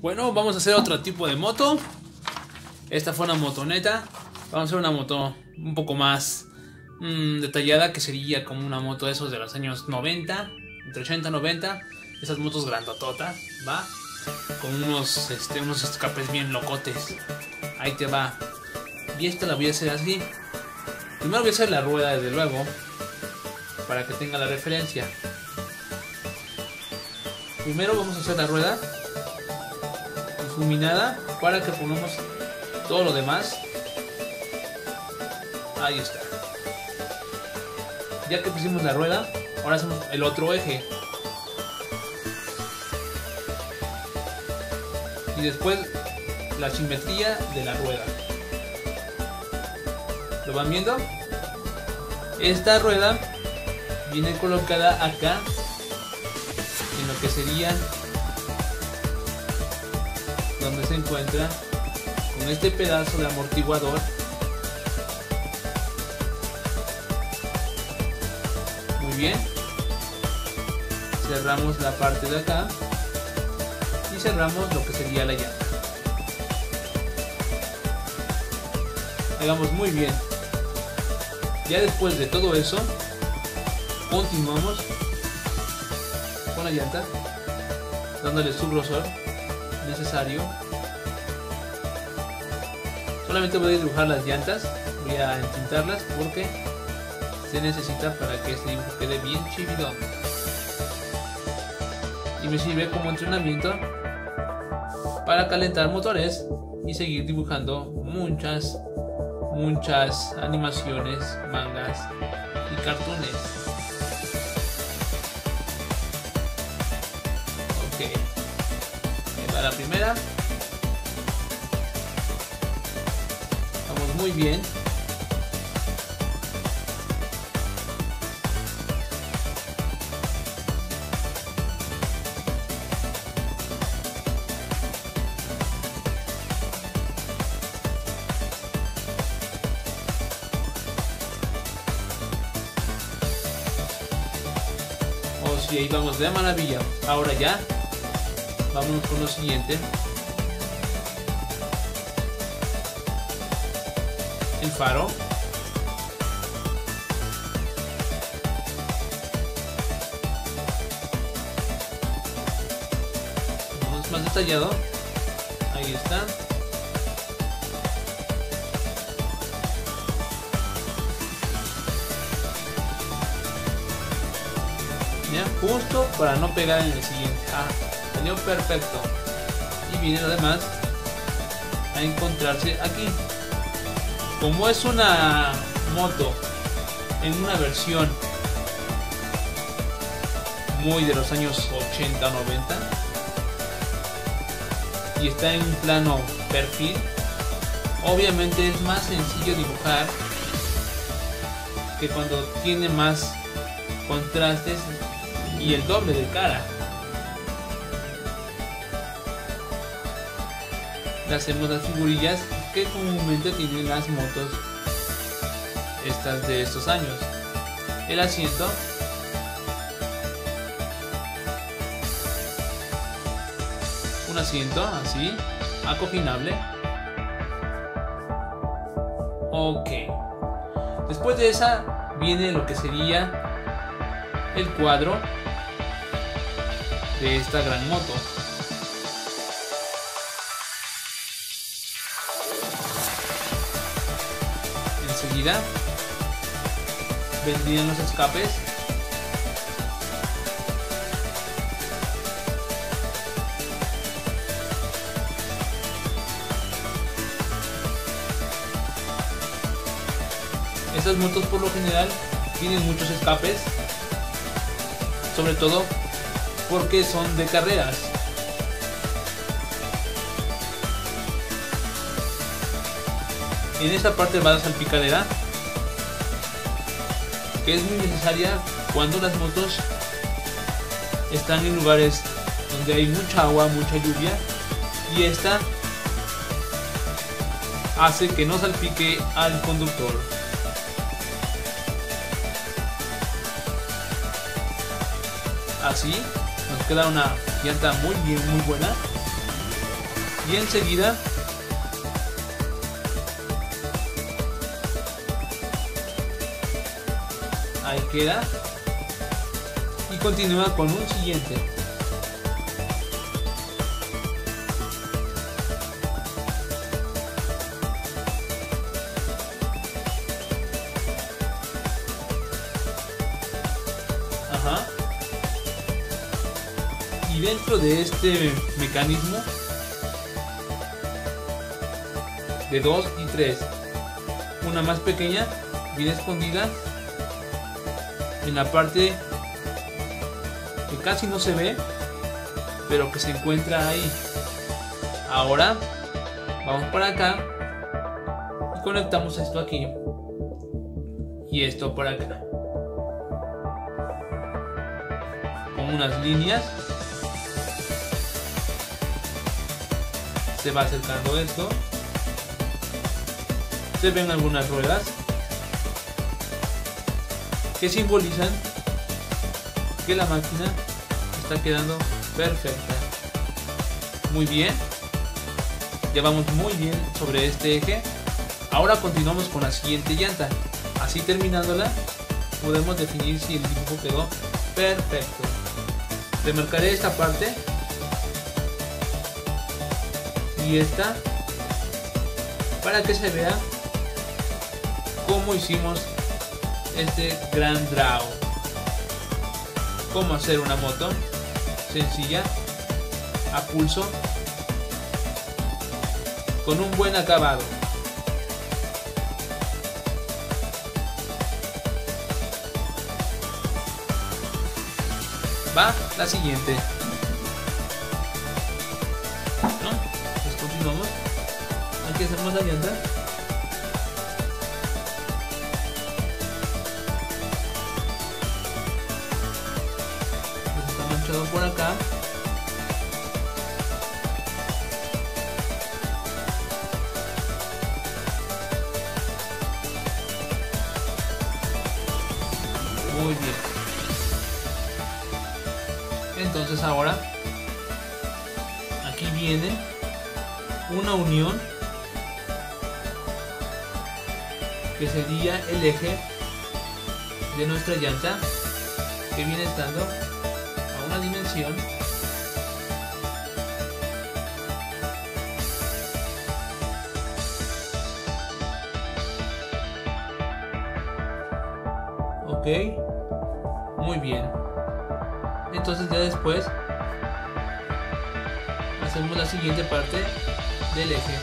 Bueno, vamos a hacer otro tipo de moto. Esta fue una motoneta. Vamos a hacer una moto un poco más detallada, que sería como una moto de esos de los años 90, entre 80 y 90. Esas motos grandototas, ¿va? Con unos escapes bien locotes. Ahí te va. Y esta la voy a hacer así. Primero voy a hacer la rueda, desde luego, para que tenga la referencia. Primero vamos a hacer la rueda difuminada para que pongamos todo lo demás. Ahí está. Ya que pusimos la rueda, ahora hacemos el otro eje. Y después la simetría de la rueda. ¿Lo van viendo? Esta rueda viene colocada acá en lo que sería donde se encuentra con este pedazo de amortiguador. Muy bien, cerramos la parte de acá y cerramos lo que sería la llanta. Hagamos muy bien. Ya después de todo eso, continuamos con la llanta, dándole su grosor necesario. Solamente voy a dibujar las llantas, voy a entintarlas porque se necesita para que este dibujo quede bien chividón. Y me sirve como entrenamiento para calentar motores y seguir dibujando muchas animaciones, mangas y cartones. Ok, ahí va la primera. Vamos muy bien. Y ahí vamos de maravilla. Ahora ya vamos con lo siguiente. El faro. Vamos más detallado. Ahí está. Justo para no pegar en el siguiente. Salió perfecto. Y viene además a encontrarse aquí. Como es una moto en una versión muy de los años 80-90 y está en un plano perfil, obviamente es más sencillo dibujar que cuando tiene más contrastes y el doble de cara. Le hacemos las figurillas que comúnmente tienen las motos estas de estos años. El asiento. Un asiento así, acoginable. Ok. Después de esa viene lo que sería el cuadro de esta gran moto. Enseguida vendrían los escapes. Estas motos por lo general tienen muchos escapes, sobre todo porque son de carreras. En esta parte va la salpicadera, que es muy necesaria cuando las motos están en lugares donde hay mucha agua, mucha lluvia, y esta hace que no salpique al conductor. Así nos queda una llanta muy bien, muy buena. y enseguida ahí queda y continúa con un siguiente. Ajá. Y dentro de este mecanismo de 2 y 3, una más pequeña viene escondida en la parte que casi no se ve, pero que se encuentra ahí. Ahora vamos para acá y conectamos esto aquí y esto para acá con unas líneas. Se va acercando esto, se ven algunas ruedas que simbolizan que la máquina está quedando perfecta. Muy bien, ya vamos muy bien sobre este eje. Ahora continuamos con la siguiente llanta. Así terminándola podemos definir si el dibujo quedó perfecto. Remarcaré esta parte y esta para que se vea cómo hicimos este gran draw. Cómo hacer una moto sencilla a pulso con un buen acabado. Va la siguiente. ¿No? Pues continuamos. Aquí hacemos la llanta. Por acá muy bien. Entonces ahora aquí viene una unión que sería el eje de nuestra llanta, que viene estando dimensión ok, muy bien. Entonces ya después hacemos la siguiente parte del eje.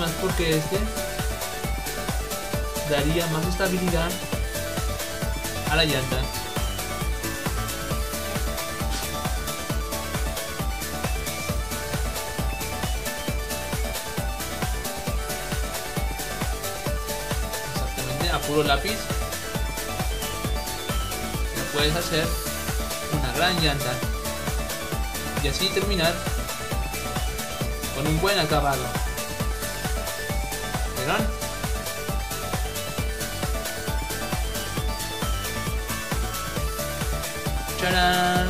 Más porque este daría más estabilidad a la llanta. Exactamente, a puro lápiz lo puedes hacer una gran llanta y así terminar con un buen acabado. ¡Charán!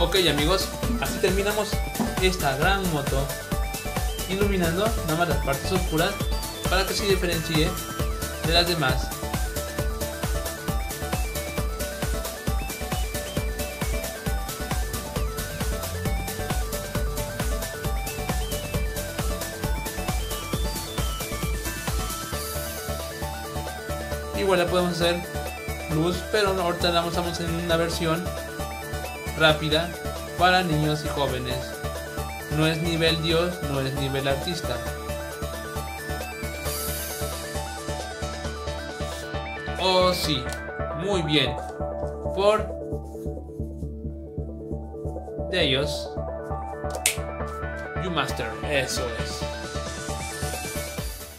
Ok, amigos, así terminamos esta gran moto, iluminando nada más las partes oscuras para que se diferencie de las demás. Igual la podemos hacer luz, pero ahorita la vamos en una versión rápida para niños y jóvenes. No es nivel Dios, no es nivel artista. Oh sí, muy bien. For Dios, you master, eso es.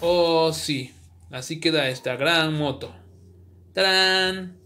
Oh, sí. Así queda esta gran moto. ¡Tarán!